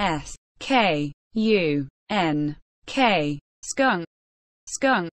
S-K-U-N-K, skunk, skunk.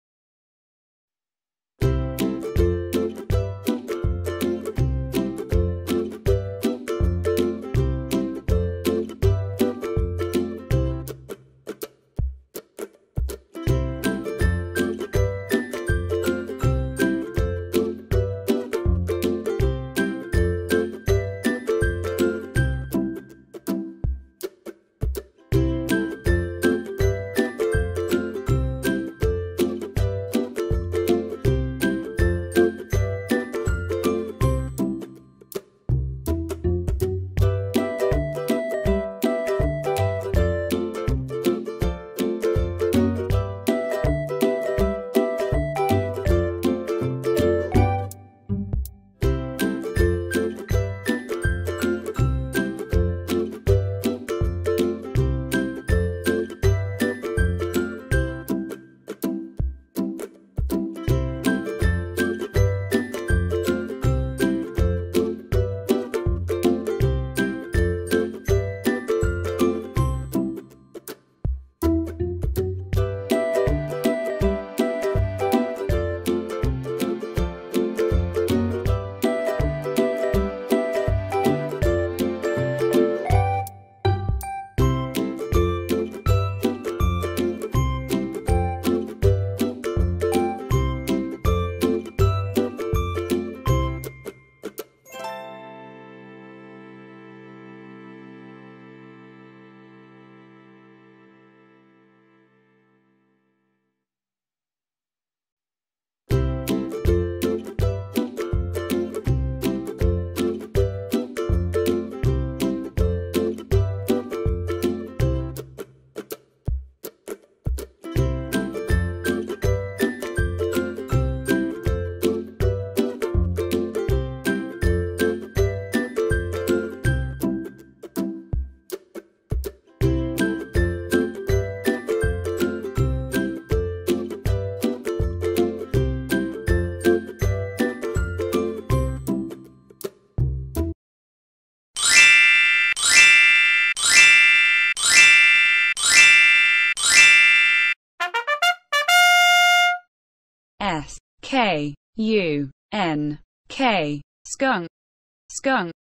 S-K-U-N-K, skunk, skunk.